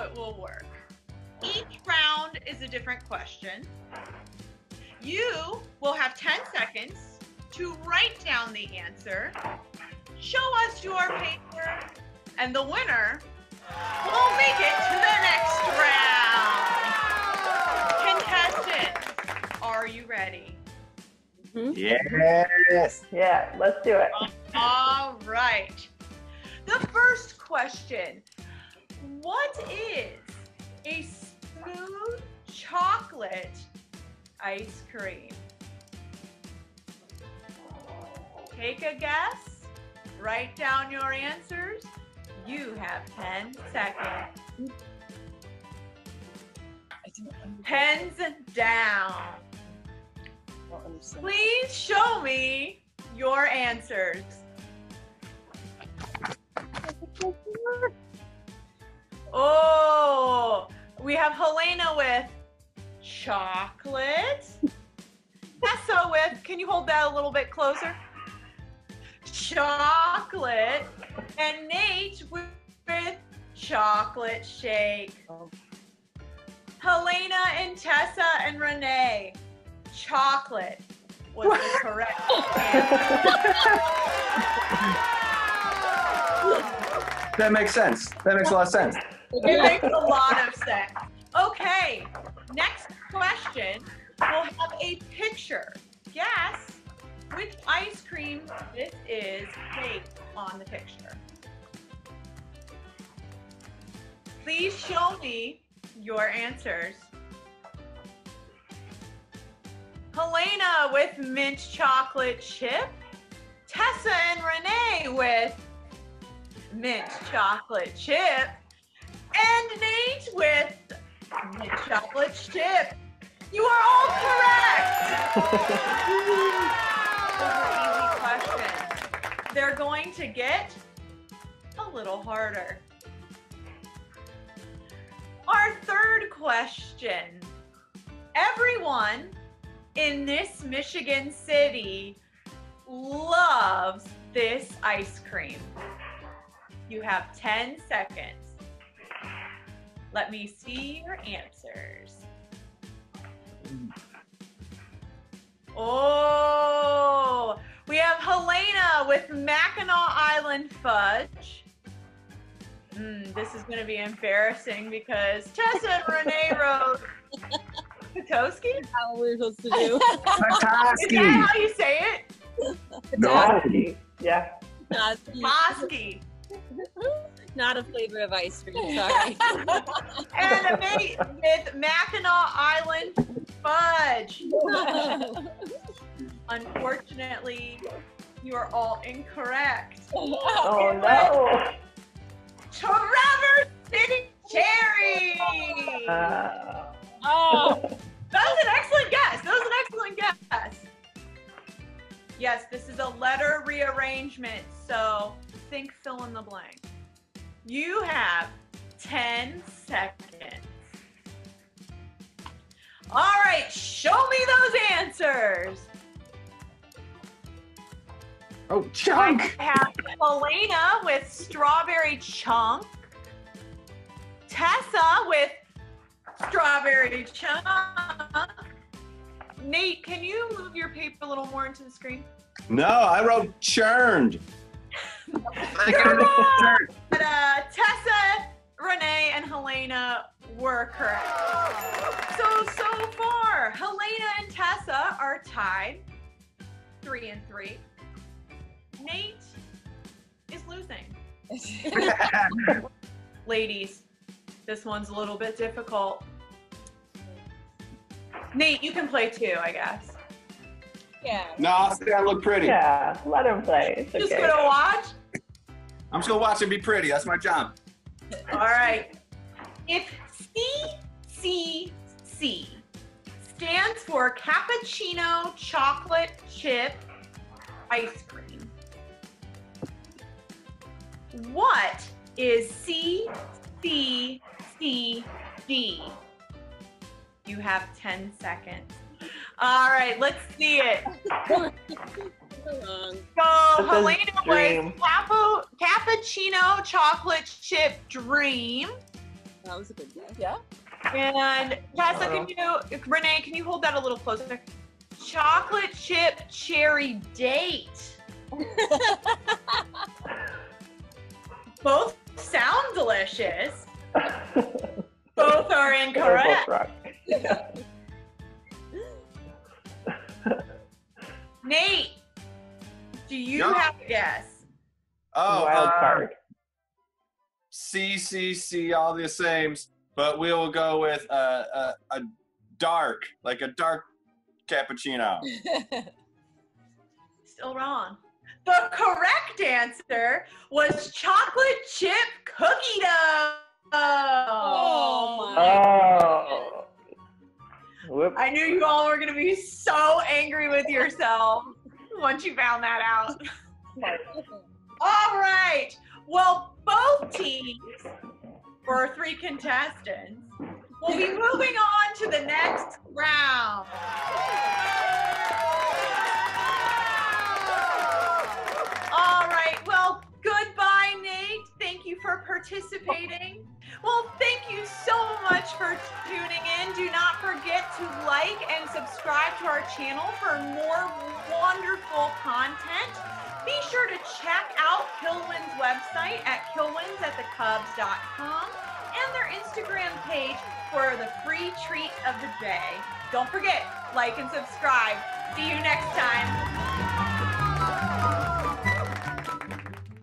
how it will work. Each round is a different question. You will have 10 seconds to write down the answer, show us your paper, and the winner will make it to the next round. Contestants, are you ready? Mm-hmm. Yes. Yeah, let's do it. All right. The first question, what is a smooth chocolate ice cream? Take a guess, write down your answers. You have 10 seconds. Pens down. Please show me your answers. Oh, we have Helena with chocolate. Tessa with, can you hold that a little bit closer? Chocolate. And Nate with chocolate shake. Helena and Tessa and Renee, chocolate was the correct answer. That makes sense. That makes a lot of sense. It makes a lot of sense. Okay, next question. We'll have a picture. Guess which ice cream this is baked on the picture. Please show me your answers. Helena with mint chocolate chip. Tessa and Renee with mint chocolate chip, and Nate with mint chocolate chip. You are all correct. Those are easy questions. They're going to get a little harder. Our third question. Everyone in this Michigan city loves this ice cream. You have 10 seconds. Let me see your answers. Oh, we have Helena with Mackinac Island Fudge. This is gonna be embarrassing because Tessa and Renee wrote Petoskey? How we're supposed to do. Petoskey. Is that how you say it? Petoskey. No. Yeah. Petoskey. Not a flavor of ice cream, sorry. And a mate with Mackinac Island Fudge. Unfortunately, you are all incorrect. Oh no. Trevor City Cherry. Oh, that was an excellent guess. Yes, this is a letter rearrangement, so think fill in the blank. You have 10 seconds. All right, show me those answers. Oh, chunk. I have Helena with strawberry chunk. Tessa with strawberry chunk. Nate, can you move your paper a little more into the screen? No, I wrote churned. But Tessa, Renee, and Helena were correct. So far, Helena and Tessa are tied 3-3. Nate is losing. Ladies, this one's a little bit difficult. Nate, you can play too, I guess. Yeah. No, I'll say I look pretty. Yeah, let him play. It's just okay. Gonna watch? I'm just gonna watch and be pretty. That's my job. All right. If CCC stands for cappuccino chocolate chip ice cream, what is CCCD? You have 10 seconds. All right, let's see it. So Helena was cappuccino chocolate chip dream. That was a good one. Yeah. And Tessa, Renee, can you hold that a little closer? Chocolate chip cherry date. Both sound delicious. Both are incorrect. Both right. Yeah. Nate, do you have a guess? Oh, wild card. C, all the sames, but we will go with a dark, like a dark cappuccino. Still wrong. The correct answer was chocolate chip cookie dough. Oh my. Oh. I knew you all were going to be so angry with yourself once you found that out. All right. Well, both teams, for three contestants, will be moving on to the next round. All right. Well, goodbye, Nate. Thank you for participating. Well, thank you so much for tuning in. Do not forget to like and subscribe to our channel for more wonderful content. Be sure to check out Kilwin's website at kilwinsatthecubs.com and their Instagram page for the free treat of the day. Don't forget, like and subscribe. See you next time.